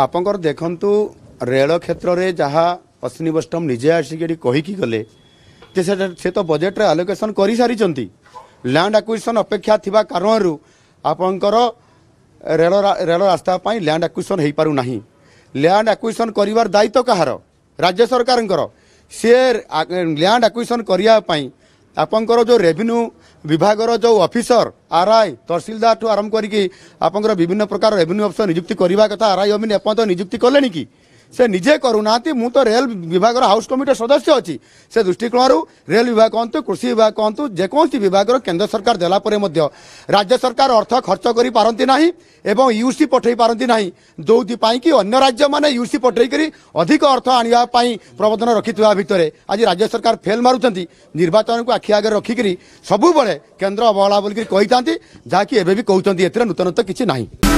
आपंकर देखंतु रेल क्षेत्र में जहाँ अश्विनी वैष्णव निजे आसिक कहीकि गले से तो बजेट्रे आलोकेसन कर सारी लैंड आक्विजिशन अपेक्षा थी कारण आपंकर रेल रास्ता लैंड आक्विजिशन हो पारना लैंड आक्विजिशन कर दायित्व कहार राज्य सरकार सी लैंड आक्विजिशन करने आपंकर जो रेवेन्यू विभाग जो ऑफिसर आरआई तहसीलदार ठू आरंभ कर विभिन्न प्रकार रेवेन्यू ऑफिसर नियुक्ति करवा कथा आरआई अमीन एपर्त नियुक्ति कले कि से निजे करूना मुझे तो रेल विभाग हाउस कमिटी सदस्य अच्छी से दृष्टिकोण रेल विभाग कहतु कृषि विभाग कहतु जेकोसी विभाग केन्द्र सरकार देलापर राज्य सरकार अर्थ खर्च कर पारती ना एवं यूसी पठे पारती ना जोपाई कि अन्य राज्य मैंने यूसी पठेकरी अधिक अर्थ आने प्रबोधन रखि भितर आज राज्य सरकार फेल मारूंट निर्वाचन को आखि आगे रखिकी सबुबले केन्द्र अवहेला बोलिक कही था जहाँकि एवं भी कहते हैं नूतनत्व किसी ना।